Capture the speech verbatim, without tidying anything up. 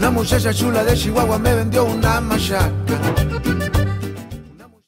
Una muchacha chula de Chihuahua me vendió una machaca.